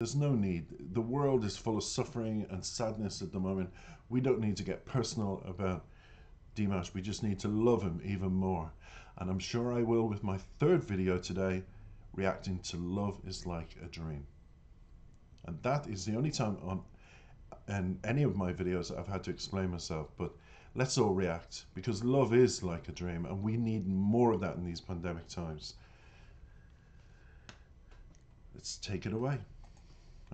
There's no need. The world is full of suffering and sadness at the moment. We don't need to get personal about Dimash. We just need to love him even more. And I'm sure I will with my third video today, reacting to Love is Like a Dream. And that is the only time on and any of my videos that I've had to explain myself, but let's all react, because love is like a dream and we need more of that in these pandemic times. Let's take it away.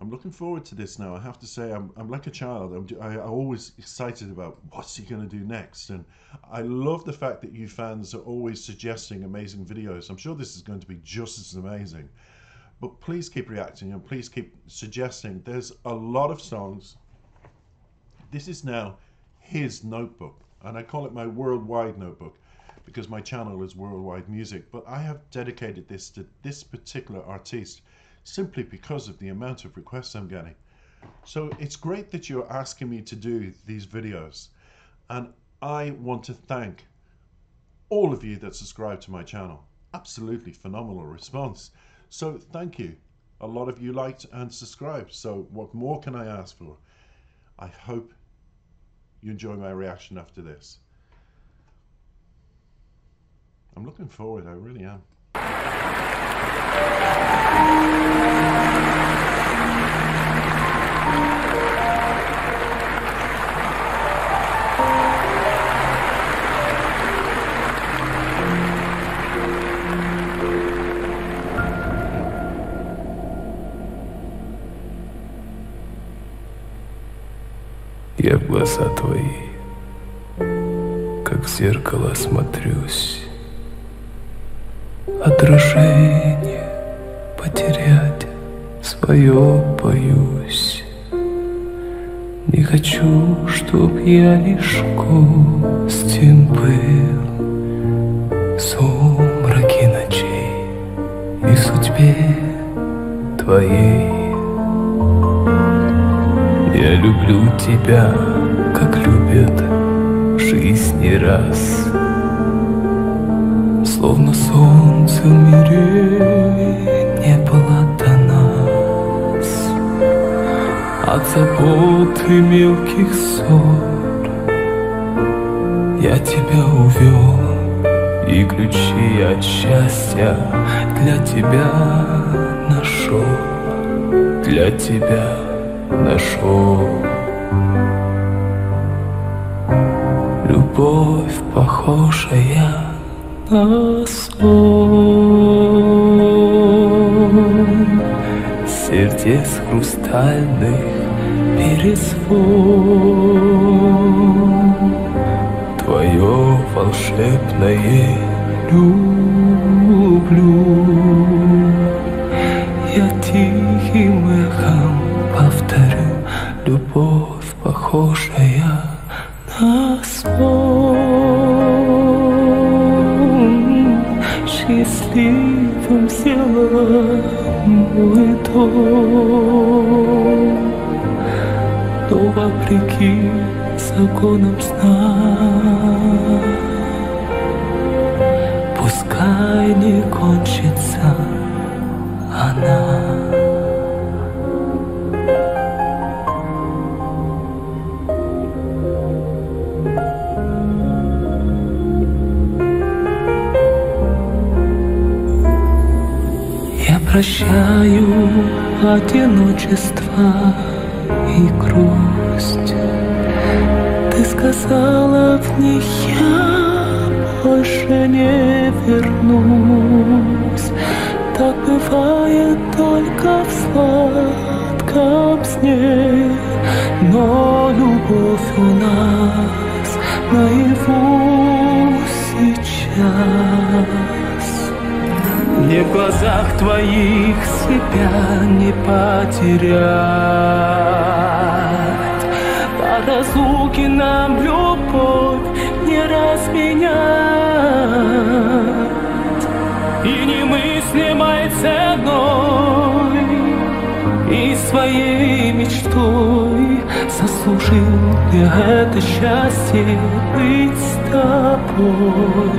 I'm looking forward to this now. I have to say, I'm like a child. I'm always excited about what's he going to do next. And I love the fact that you fans are always suggesting amazing videos. I'm sure this is going to be just as amazing. But please keep reacting and please keep suggesting. There's a lot of songs. This is now his notebook. And I call it my worldwide notebook because my channel is Worldwide Music. But I have dedicated this to this particular artiste, simply because of the amount of requests I'm getting. So it's great that you're asking me to do these videos, and I want to thank all of you that subscribe to my channel. Absolutely phenomenal response. So thank you. A lot of you liked and subscribed, so what more can I ask for? I hope you enjoy my reaction after this. I'm looking forward, I really am. Я в глаза твои, как в зеркало смотрюсь, отражение потерять свое боюсь. Не хочу, чтоб я лишь гостем был в сумраке ночей и судьбе твоей. Я люблю тебя, как любят жизни раз, словно солнце в мире не было до нас. От забот и мелких ссор я тебя увел, и ключи от счастья для тебя нашел, для тебя нашел. Любовь, похожая на сон, сердец хрустальных перезвон. Твое волшебное люблю я тихим эхом повторю. Любовь, похожая на сон, счастливым сделала мой дом, но вопреки законам сна, пускай не кончится она. Прощаю одиночество и грусть. Ты сказала в них я больше не вернусь. Так бывает только в сладком сне, но любовь у нас наяву сейчас. Мне в глазах твоих себя не потерять, по разлуке нам любовь не разменять. И немыслимой ценой и своей мечтой заслужил я это счастье быть с тобой,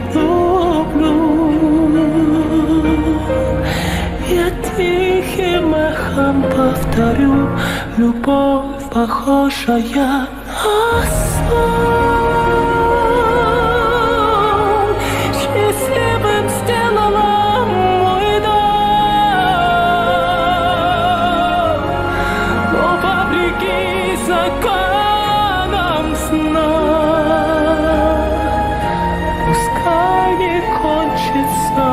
люблю. Я тихим эхом повторю, любовь похожая на сон. Счастливым сделала мой дом, но вопреки законам сна, пускай не кончится.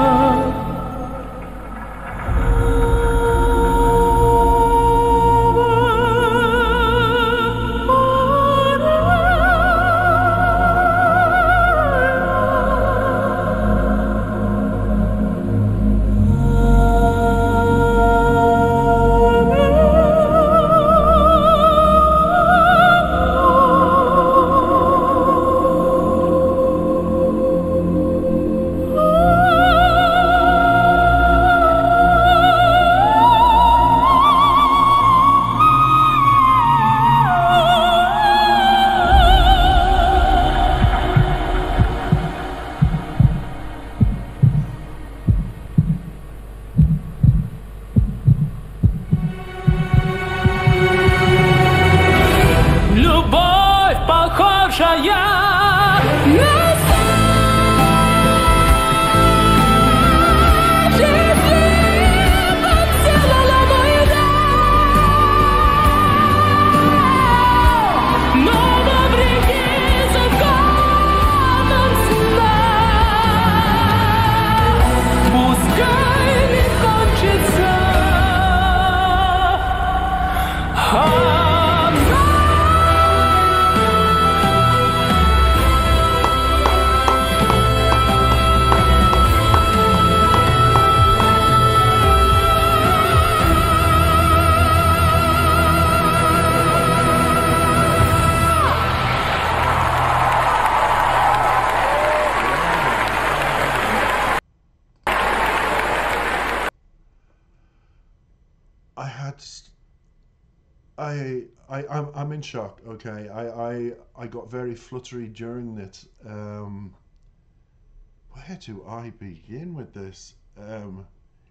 I'm in shock. Okay, I got very fluttery during this. Where do I begin with this?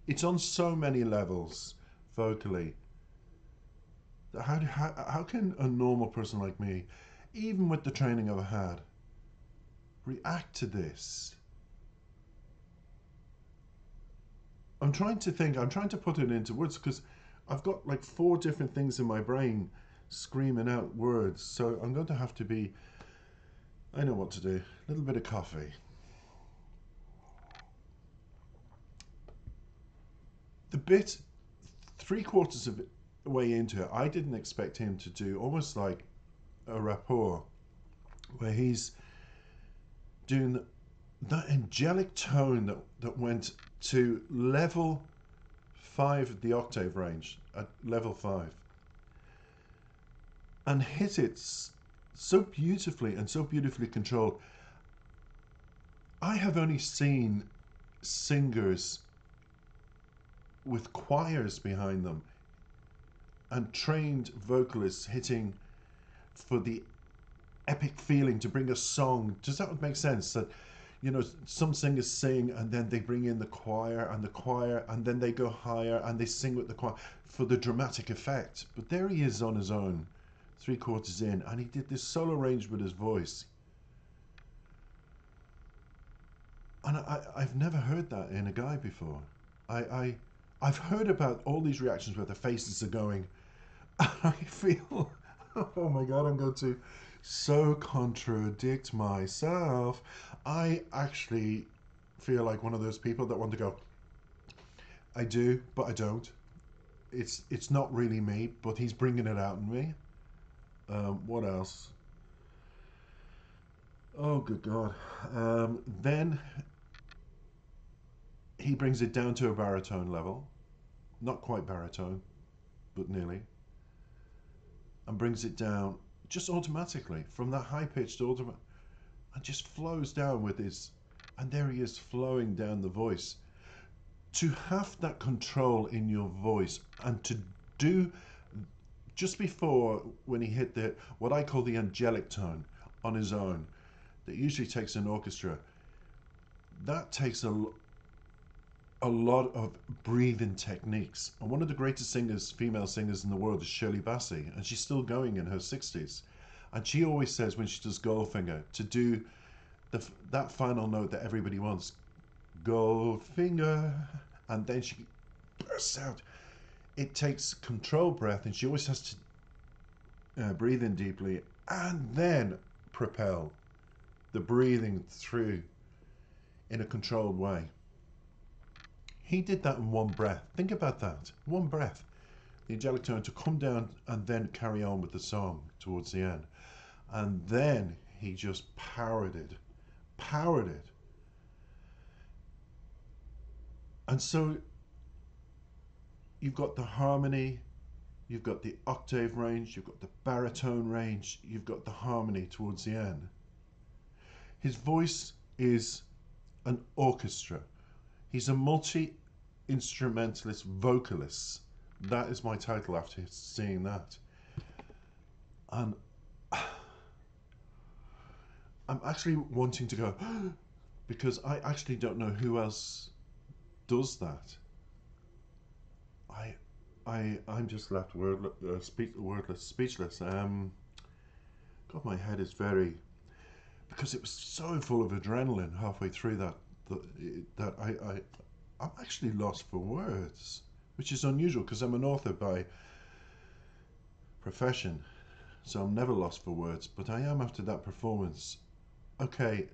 It's on so many levels vocally. How can a normal person like me, even with the training I've had, react to this? I'm trying to think. I'm trying to put it into words because I've got like 4 different things in my brain screaming out words, so I'm going to have to be, I know what to do, a little bit of coffee. The bit 3/4 of the way into it, I didn't expect him to do almost like a rapport where he's doing that angelic tone that went to level 5 of the octave range, at level 5. And hit it so beautifully and so beautifully controlled. I have only seen singers with choirs behind them and trained vocalists hitting for the epic feeling to bring a song. Does that make sense? That, you know, some singers sing and then they bring in the choir and the choir, and then they go higher and they sing with the choir for the dramatic effect. But there he is on his own, 3/4 in, and he did this solo range with his voice, and I've never heard that in a guy before. I've heard about all these reactions where the faces are going, and I feel, oh my god, I'm going to so contradict myself. I actually feel like one of those people that want to go, I do but I don't, it's not really me, but he's bringing it out in me. What else? Oh, good God. Then he brings it down to a baritone level. Not quite baritone, but nearly. And brings it down just automatically from that high pitched automatic. and just flows down with his, and there he is flowing down the voice. To have that control in your voice and to do, just before when he hit the, what I call the angelic tone on his own, that usually takes an orchestra, that takes a lot of breathing techniques. And one of the greatest singers, female singers in the world is Shirley Bassey, and she's still going in her 60s. And she always says when she does Goldfinger, to do that final note that everybody wants, Goldfinger, and then she bursts out. It takes controlled breath, and she always has to breathe in deeply and then propel the breathing through in a controlled way. He did that in one breath. Think about that. One breath. The angelic tone to come down and then carry on with the song towards the end. And then he just powered it. And so you've got the harmony, you've got the octave range, you've got the baritone range, you've got the harmony towards the end. His voice is an orchestra. He's a multi-instrumentalist vocalist. That is my title after seeing that. And I'm actually wanting to go, because I actually don't know who else does that. I'm just left speechless. God, my head is very, because it was so full of adrenaline halfway through that I'm actually lost for words, which is unusual because I'm an author by profession, so I'm never lost for words, but I am after that performance. Okay,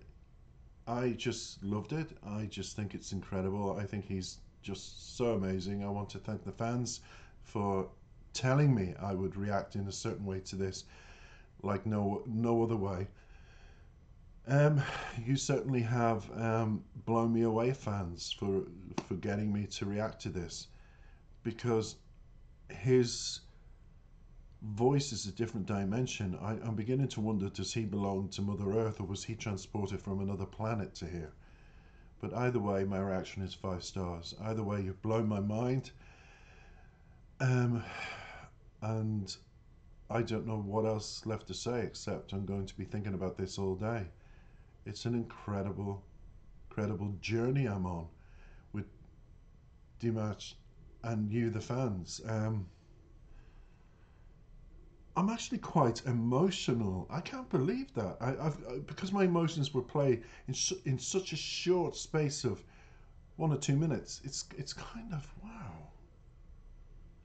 I just loved it. I just think it's incredible. I think he's just so amazing. I want to thank the fans for telling me I would react in a certain way to this, like no other way. You certainly have blown me away, fans, for getting me to react to this, because his voice is a different dimension. I'm beginning to wonder, does he belong to Mother Earth, or was he transported from another planet to here? But either way, my reaction is 5 stars. Either way, you've blown my mind, and I don't know what else left to say, except I'm going to be thinking about this all day. It's an incredible journey I'm on with Dimash and you, the fans. I'm actually quite emotional. I can't believe that. Because my emotions were played in such a short space of 1 or 2 minutes. It's kind of, wow.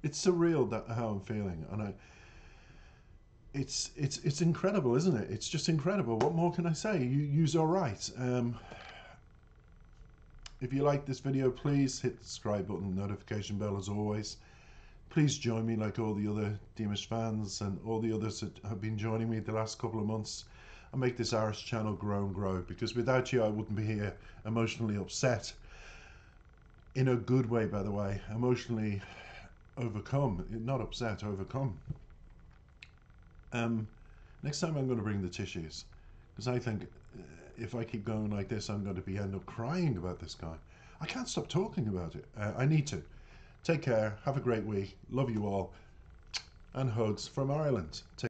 It's surreal that how I'm feeling, and it's incredible, isn't it? It's just incredible. What more can I say? You's all right. If you like this video, please hit the subscribe button, notification bell as always. Please join me like all the other Dimash fans and all the others that have been joining me the last couple of months, and make this Irish channel grow and grow, because without you I wouldn't be here emotionally upset. In a good way, by the way. Emotionally overcome. Not upset, overcome. Next time I'm going to bring the tissues, because I think if I keep going like this, I'm going to be end up crying about this guy. I can't stop talking about it. I need to. Take care. Have a great week. Love you all. And hugs from Ireland. Take